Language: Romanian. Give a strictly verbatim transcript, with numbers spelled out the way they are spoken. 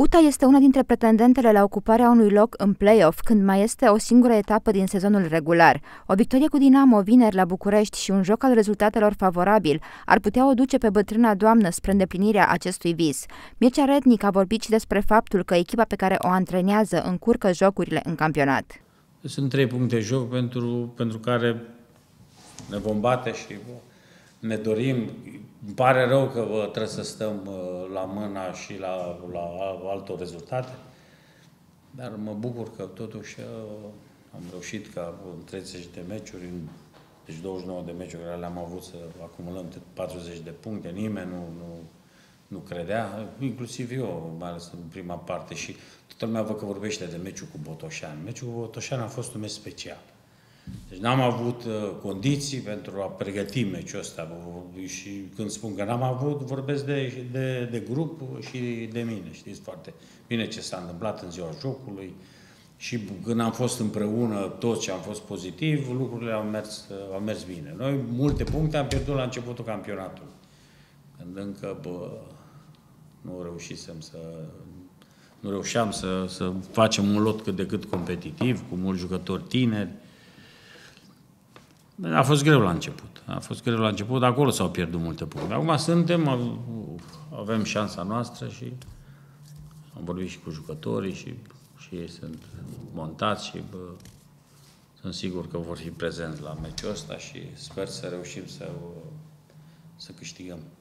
U T A este una dintre pretendentele la ocuparea unui loc în play-off, când mai este o singură etapă din sezonul regular. O victorie cu Dinamo vineri la București și un joc al rezultatelor favorabil ar putea o duce pe bătrâna doamnă spre îndeplinirea acestui vis. Mircea Rednic a vorbit și despre faptul că echipa pe care o antrenează încurcă jocurile în campionat. Sunt trei puncte de joc pentru, pentru care ne vom bate și ne dorim. Îmi pare rău că trebuie să stăm la mâna și la, la alte rezultate, dar mă bucur că totuși am reușit ca în treizeci de meciuri, deci douăzeci și nouă de meciuri care le-am avut, să acumulăm patruzeci de puncte. Nimeni nu, nu, nu credea, inclusiv eu, mai ales în prima parte. Și toată lumea văd că vorbește de meciul cu Botoșani. Meciul cu Botoșani a fost un meci special. Deci n-am avut condiții pentru a pregăti meciul ăsta și când spun că n-am avut, vorbesc de, de, de grup și de mine. Știți foarte bine ce s-a întâmplat în ziua jocului și când am fost împreună toți și am fost pozitiv, lucrurile au mers, au mers bine. Noi multe puncte am pierdut la începutul campionatului, când încă bă, nu reușisem să... nu reușeam să, să facem un lot cât de cât competitiv, cu mulți jucători tineri. A fost greu la început. A fost greu la început, acolo s-au pierdut multe puncte. Acum suntem, avem șansa noastră și am vorbit și cu jucătorii și, și ei sunt montați și bă, sunt sigur că vor fi prezenți la meciul ăsta și sper să reușim să, să câștigăm.